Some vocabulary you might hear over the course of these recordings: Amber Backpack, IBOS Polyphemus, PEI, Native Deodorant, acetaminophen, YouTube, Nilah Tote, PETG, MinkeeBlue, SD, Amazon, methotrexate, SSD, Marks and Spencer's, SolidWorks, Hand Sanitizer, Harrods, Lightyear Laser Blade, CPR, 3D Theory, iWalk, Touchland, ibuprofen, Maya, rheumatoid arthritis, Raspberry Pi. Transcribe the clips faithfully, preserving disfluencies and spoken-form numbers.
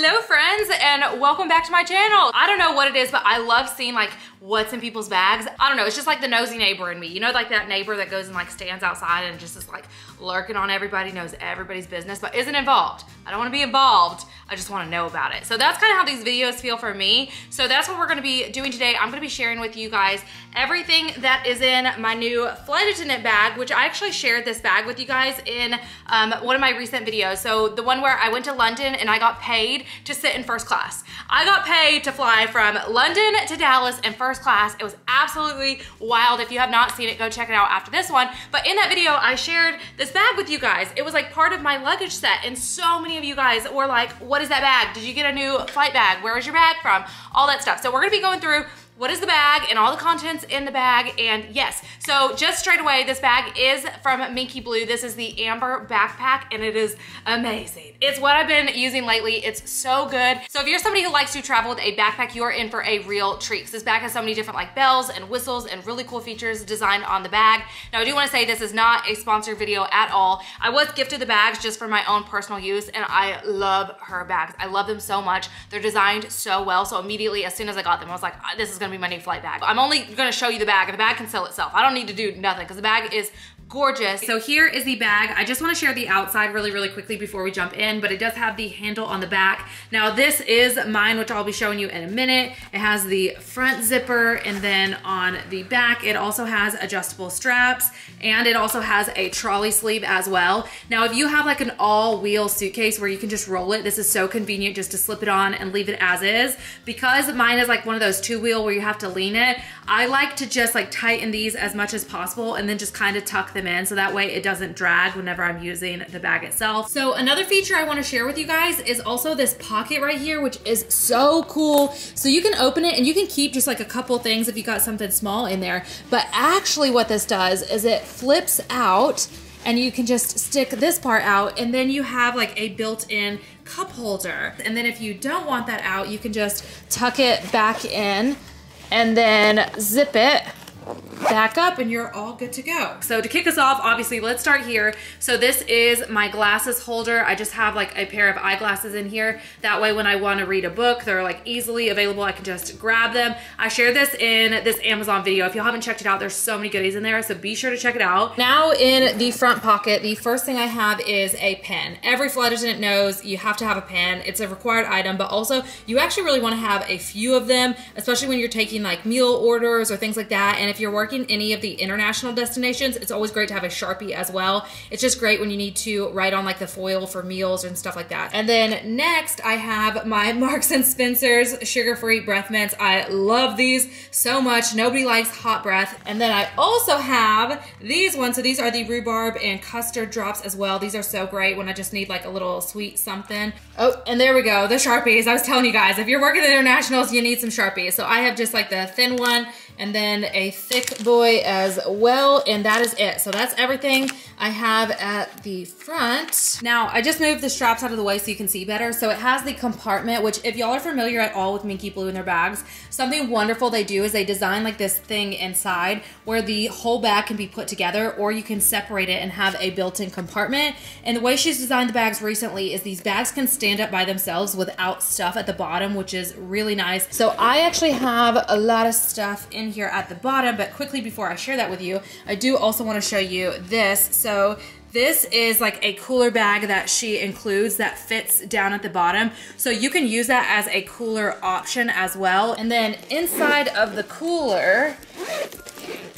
Hello friends and welcome back to my channel. I don't know what it is, but I love seeing like what's in people's bags. I don't know, it's just like the nosy neighbor in me. You know, like that neighbor that goes and like stands outside and just is like lurking on everybody, knows everybody's business, but isn't involved. I don't wanna be involved, I just wanna know about it. So that's kinda how these videos feel for me. So that's what we're gonna be doing today. I'm gonna be sharing with you guys everything that is in my new flight attendant bag, which I actually shared this bag with you guys in um, one of my recent videos. So the one where I went to London and I got paid to sit in first class. I got paid to fly from London to Dallas in first class. It was absolutely wild. If you have not seen it, go check it out after this one. But in that video, I shared this bag with you guys. It was like part of my luggage set, and so many of you guys were like, what is that bag? Did you get a new flight bag? Where was your bag from? All that stuff. So we're gonna be going through what is the bag and all the contents in the bag. And yes, so just straight away, this bag is from MinkeeBlue. This is the Amber Backpack and it is amazing. It's what I've been using lately. It's so good. So if you're somebody who likes to travel with a backpack, you are in for a real treat. This bag has so many different like bells and whistles and really cool features designed on the bag. Now I do wanna say this is not a sponsored video at all. I was gifted the bags just for my own personal use and I love her bags. I love them so much. They're designed so well. So immediately as soon as I got them, I was like, this is gonna be my new flight bag. I'm only gonna show you the bag and the bag can sell itself. I don't need to do nothing because the bag is gorgeous. So here is the bag. I just wanna share the outside really, really quickly before we jump in, but it does have the handle on the back. Now this is mine, which I'll be showing you in a minute. It has the front zipper and then on the back, it also has adjustable straps and it also has a trolley sleeve as well. Now if you have like an all-wheel suitcase where you can just roll it, this is so convenient just to slip it on and leave it as is. Because mine is like one of those two-wheel where you have to lean it, I like to just like tighten these as much as possible and then just kind of tuck them Them in so that way it doesn't drag whenever I'm using the bag itself. So another feature I want to share with you guys is also this pocket right here, which is so cool. So you can open it and you can keep just like a couple things if you got something small in there. But actually what this does is it flips out and you can just stick this part out and then you have like a built-in cup holder. And then if you don't want that out, you can just tuck it back in and then zip it back up and you're all good to go. So to kick us off, obviously, let's start here. So this is my glasses holder. I just have like a pair of eyeglasses in here. That way when I want to read a book, they're like easily available. I can just grab them. I shared this in this Amazon video. If you haven't checked it out, there's so many goodies in there. So be sure to check it out. Now in the front pocket, the first thing I have is a pen. Every flight attendant knows you have to have a pen. It's a required item, but also you actually really want to have a few of them, especially when you're taking like meal orders or things like that. And if If you're working any of the international destinations, it's always great to have a Sharpie as well. It's just great when you need to write on like the foil for meals and stuff like that. And then next I have my Marks and Spencer's sugar-free breath mints. I love these so much. Nobody likes hot breath. And then I also have these ones. So these are the rhubarb and custard drops as well. These are so great when I just need like a little sweet something. Oh, and there we go, the Sharpies. I was telling you guys, if you're working at internationals, you need some Sharpies. So I have just like the thin one and then a thick boy as well, and that is it. So that's everything I have at the front. Now, I just moved the straps out of the way so you can see better. So it has the compartment, which if y'all are familiar at all with MinkeeBlue and their bags, something wonderful they do is they design like this thing inside where the whole bag can be put together, or you can separate it and have a built-in compartment. And the way she's designed the bags recently is these bags can stand up by themselves without stuff at the bottom, which is really nice. So I actually have a lot of stuff in here at the bottom, but quickly before I share that with you, I do also want to show you this. So this is like a cooler bag that she includes that fits down at the bottom. So you can use that as a cooler option as well. And then inside of the cooler,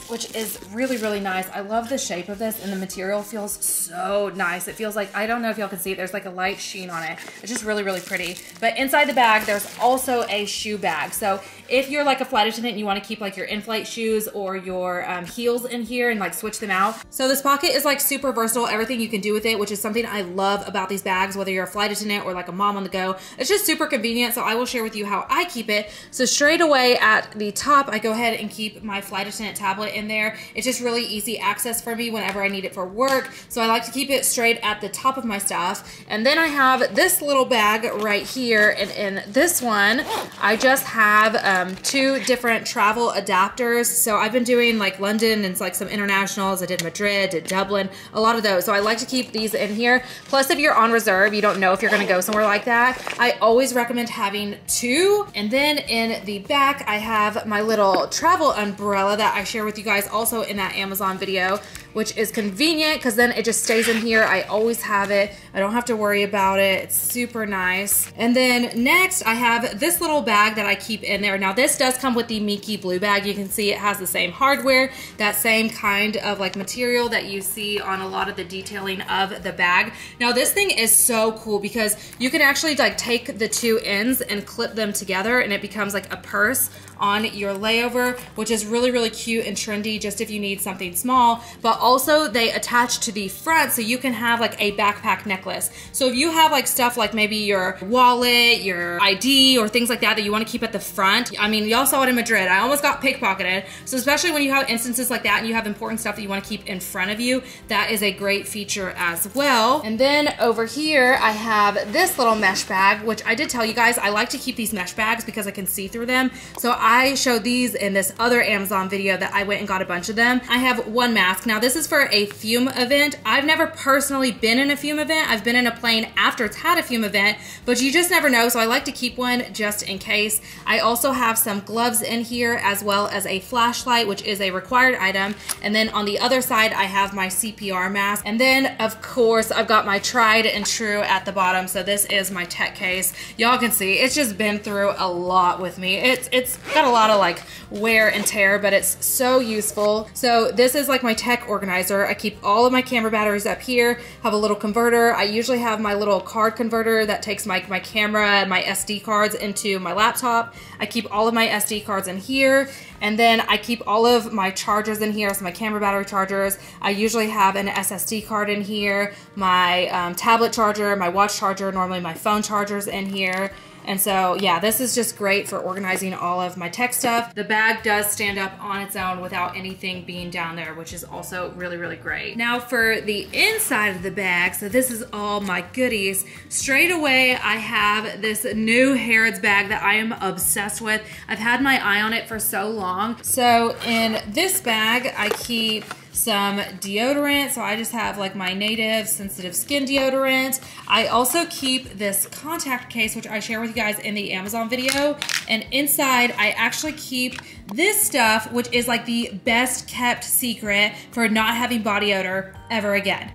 which is really, really nice. I love the shape of this and the material feels so nice. It feels like, I don't know if y'all can see it, there's like a light sheen on it. It's just really, really pretty. But inside the bag, there's also a shoe bag. So if you're like a flight attendant and you wanna keep like your in-flight shoes or your um, heels in here and like switch them out. So this pocket is like super versatile, everything you can do with it, which is something I love about these bags, whether you're a flight attendant or like a mom on the go. It's just super convenient, so I will share with you how I keep it. So straight away at the top, I go ahead and keep my flight attendant tablet in in there. It's just really easy access for me whenever I need it for work. So I like to keep it straight at the top of my stuff. And then I have this little bag right here. And in this one, I just have um, two different travel adapters. So I've been doing like London and like some internationals. I did Madrid, did Dublin, a lot of those. So I like to keep these in here. Plus, if you're on reserve, you don't know if you're going to go somewhere like that. I always recommend having two. And then in the back, I have my little travel umbrella that I share with you guys also in that Amazon video, which is convenient because then it just stays in here. I always have it. I don't have to worry about it. It's super nice. And then next, I have this little bag that I keep in there. Now, this does come with the MinkeeBlue bag. You can see it has the same hardware, that same kind of like material that you see on a lot of the detailing of the bag. Now, this thing is so cool because you can actually like take the two ends and clip them together and it becomes like a purse on your layover, which is really, really cute and trendy just if you need something small. But also they attach to the front so you can have like a backpack necklace. So if you have like stuff like maybe your wallet, your I D or things like that that you want to keep at the front. I mean, y'all saw it in Madrid. I almost got pickpocketed. So especially when you have instances like that and you have important stuff that you want to keep in front of you, that is a great feature as well. And then over here I have this little mesh bag, which I did tell you guys I like to keep these mesh bags because I can see through them. So I I showed these in this other Amazon video that I went and got a bunch of them. I have one mask. Now this is for a fume event. I've never personally been in a fume event. I've been in a plane after it's had a fume event, but you just never know. So I like to keep one just in case. I also have some gloves in here as well as a flashlight, which is a required item. And then on the other side, I have my C P R mask. And then of course, I've got my tried and true at the bottom. So this is my tech case. Y'all can see it's just been through a lot with me. It's, it's got a lot of like wear and tear, but it's so useful. So this is like my tech organizer. I keep all of my camera batteries up here, have a little converter. I usually have my little card converter that takes my, my camera and my S D cards into my laptop. I keep all of my S D cards in here. And then I keep all of my chargers in here, so my camera battery chargers. I usually have an S S D card in here, my um, tablet charger, my watch charger, normally my phone charger's in here. And so, yeah, this is just great for organizing all of my tech stuff. The bag does stand up on its own without anything being down there, which is also really, really great. Now for the inside of the bag, so this is all my goodies. Straight away, I have this new Harrods bag that I am obsessed with. I've had my eye on it for so long. So in this bag, I keep some deodorant. So I just have like my Native Sensitive Skin deodorant. I also keep this contact case, which I share with you guys in the Amazon video. And inside I actually keep this stuff, which is like the best kept secret for not having body odor ever again.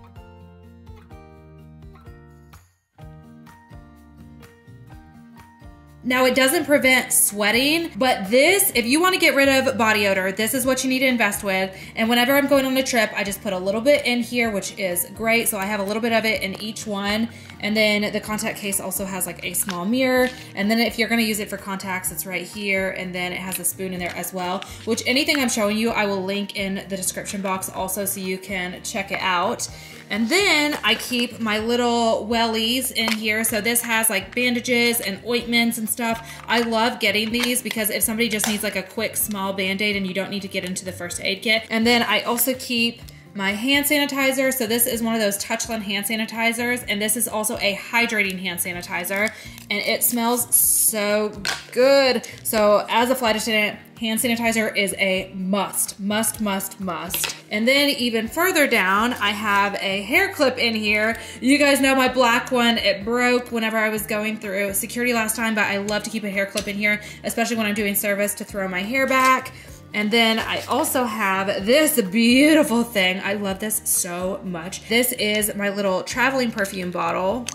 Now it doesn't prevent sweating, but this, if you want to get rid of body odor, this is what you need to invest with. And whenever I'm going on a trip, I just put a little bit in here, which is great. So I have a little bit of it in each one. And then the contact case also has like a small mirror. And then if you're going to use it for contacts, it's right here. And then it has a spoon in there as well, which anything I'm showing you, I will link in the description box also so you can check it out. And then I keep my little wellies in here. So this has like bandages and ointments and stuff. I love getting these because if somebody just needs like a quick small band-aid and you don't need to get into the first aid kit. And then I also keep my hand sanitizer. So this is one of those Touchland hand sanitizers, and this is also a hydrating hand sanitizer, and it smells so good. So as a flight attendant, hand sanitizer is a must, must, must, must. And then even further down, I have a hair clip in here. You guys know my black one, it broke whenever I was going through security last time, but I love to keep a hair clip in here, especially when I'm doing service to throw my hair back. And then I also have this beautiful thing. I love this so much. This is my little traveling perfume bottle.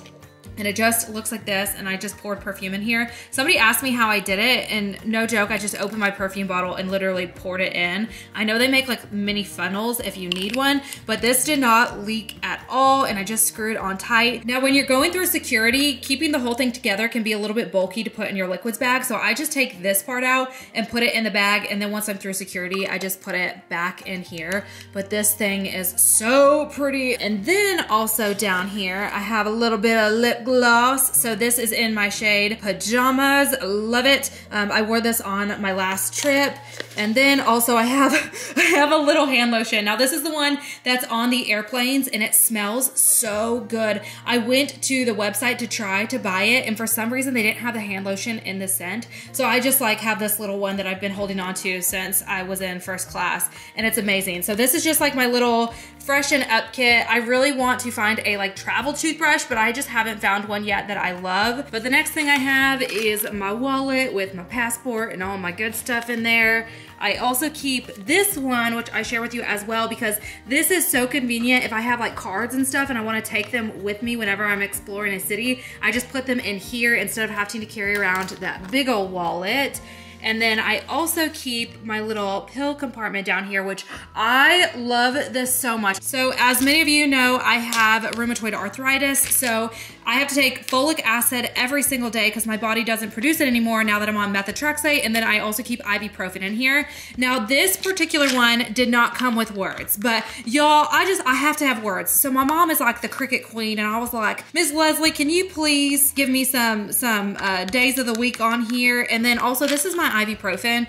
And it just looks like this, and I just poured perfume in here. Somebody asked me how I did it, and no joke, I just opened my perfume bottle and literally poured it in. I know they make like mini funnels if you need one, but this did not leak at all, and I just screwed on tight. Now when you're going through security, keeping the whole thing together can be a little bit bulky to put in your liquids bag, so I just take this part out and put it in the bag, and then once I'm through security, I just put it back in here. But this thing is so pretty. And then also down here, I have a little bit of lip gloss gloss. So this is in my shade Pajamas. Love it. Um, I wore this on my last trip. And then also I have, I have a little hand lotion. Now this is the one that's on the airplanes and it smells so good. I went to the website to try to buy it, and for some reason they didn't have the hand lotion in the scent. So I just like have this little one that I've been holding on to since I was in first class, and it's amazing. So this is just like my little freshen up kit. I really want to find a like travel toothbrush, but I just haven't found one yet that I love. But the next thing I have is my wallet with my passport and all my good stuff in there. I also keep this one, which I share with you as well, because this is so convenient. If I have like cards and stuff and I want to take them with me whenever I'm exploring a city, I just put them in here instead of having to carry around that big old wallet. And then I also keep my little pill compartment down here, which I love this so much. So as many of you know, I have rheumatoid arthritis. So I have to take folic acid every single day because my body doesn't produce it anymore now that I'm on methotrexate. And then I also keep ibuprofen in here. Now this particular one did not come with words, but y'all, I just, I have to have words. So my mom is like the cricket queen, and I was like, Miss Leslie, can you please give me some, some uh, days of the week on here? And then also this is my ibuprofen.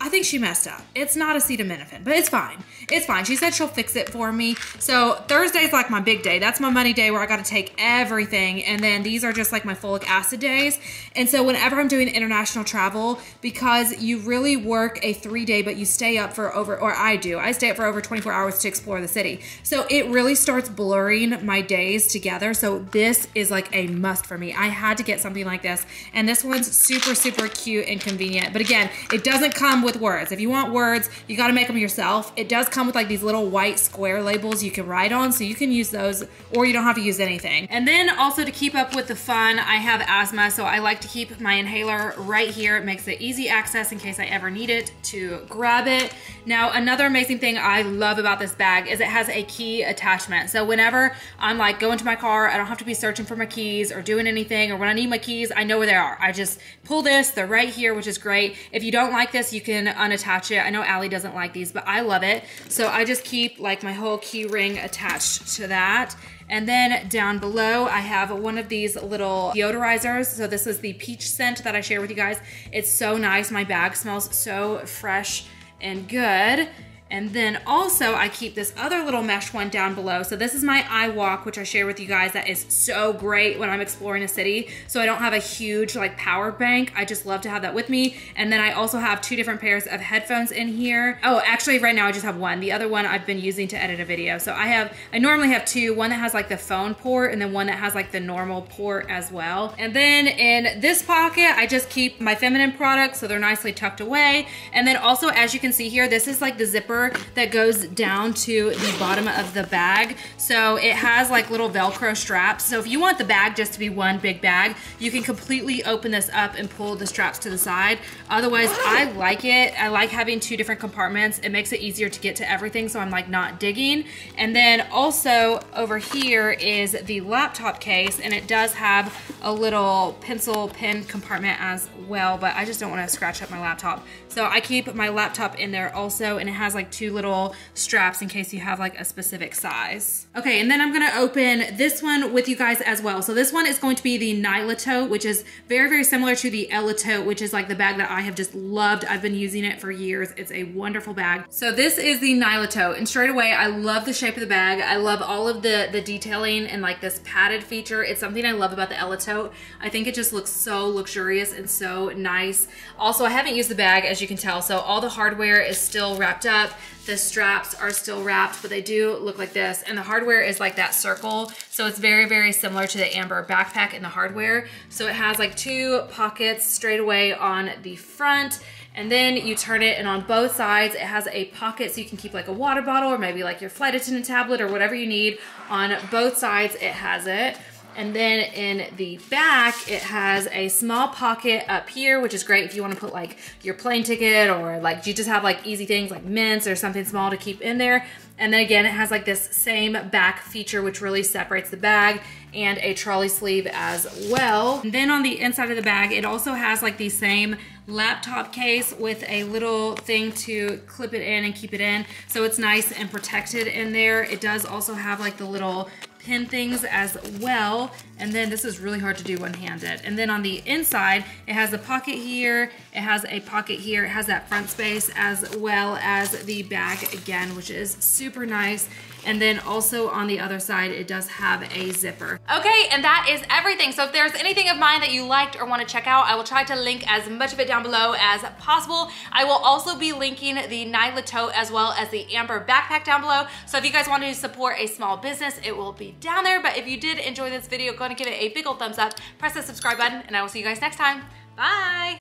I think she messed up. It's not acetaminophen, but it's fine. It's fine. She said she'll fix it for me. So Thursday's like my big day. That's my money day where I got to take everything. And then these are just like my folic acid days. And so whenever I'm doing international travel, because you really work a three day, but you stay up for over, or I do, I stay up for over twenty-four hours to explore the city. So it really starts blurring my days together. So this is like a must for me. I had to get something like this. And this one's super, super cute and convenient. But again, it doesn't come with with words. If you want words, you got to make them yourself. It does come with like these little white square labels you can write on, so you can use those or you don't have to use anything. And then also to keep up with the fun, I have asthma, so I like to keep my inhaler right here. It makes it easy access in case I ever need it to grab it. Now, another amazing thing I love about this bag is it has a key attachment. So whenever I'm like going to my car, I don't have to be searching for my keys or doing anything, or when I need my keys, I know where they are. I just pull this, they're right here, which is great. If you don't like this, you can unattach it. I know Allie doesn't like these, but I love it. So I just keep like my whole key ring attached to that. And then down below, I have one of these little deodorizers. So this is the peach scent that I share with you guys. It's so nice. My bag smells so fresh and good. And then also I keep this other little mesh one down below. So this is my iWalk, which I share with you guys. That is so great when I'm exploring a city. So I don't have a huge like power bank. I just love to have that with me. And then I also have two different pairs of headphones in here. Oh, actually right now I just have one. The other one I've been using to edit a video. So I have, I normally have two, one that has like the phone port and then one that has like the normal port as well. And then in this pocket, I just keep my feminine products. So they're nicely tucked away. And then also, as you can see here, this is like the zipper that goes down to the bottom of the bag. So it has like little Velcro straps. So if you want the bag just to be one big bag, you can completely open this up and pull the straps to the side. Otherwise, I like it. I like having two different compartments. It makes it easier to get to everything, so I'm like not digging. And then also over here is the laptop case, and it does have a little pencil pen compartment as well, but I just don't want to scratch up my laptop. So I keep my laptop in there also, and it has like two little straps in case you have like a specific size. Okay, and then I'm gonna open this one with you guys as well. So this one is going to be the Nilah Tote, which is very, very similar to the Ella Tote, which is like the bag that I have just loved. I've been using it for years. It's a wonderful bag. So this is the Nilah Tote, and straight away, I love the shape of the bag. I love all of the, the detailing and like this padded feature. It's something I love about the Ella Tote. I think it just looks so luxurious and so nice. Also, I haven't used the bag, as you can tell, so all the hardware is still wrapped up. The straps are still wrapped, but they do look like this. And the hardware is like that circle. So it's very, very similar to the Amber backpack in the hardware. So it has like two pockets straight away on the front. And then you turn it, and on both sides, it has a pocket so you can keep like a water bottle or maybe like your flight attendant tablet or whatever you need. On both sides, it has it. And then in the back, it has a small pocket up here, which is great if you want to put like your plane ticket, or like you just have like easy things like mints or something small to keep in there. And then again, it has like this same back feature, which really separates the bag, and a trolley sleeve as well. And then on the inside of the bag, it also has like the same laptop case with a little thing to clip it in and keep it in. So it's nice and protected in there. It does also have like the little pin things as well. And then this is really hard to do one-handed. And then on the inside, it has a pocket here, it has a pocket here, it has that front space as well as the bag again, which is super nice. And then also on the other side, it does have a zipper. Okay, and that is everything. So if there's anything of mine that you liked or want to check out, I will try to link as much of it down below as possible. I will also be linking the Nilah Tote as well as the Amber Backpack down below. So if you guys want to support a small business, it will be down there. But if you did enjoy this video, go ahead and give it a big old thumbs up, press the subscribe button, and I will see you guys next time. Bye!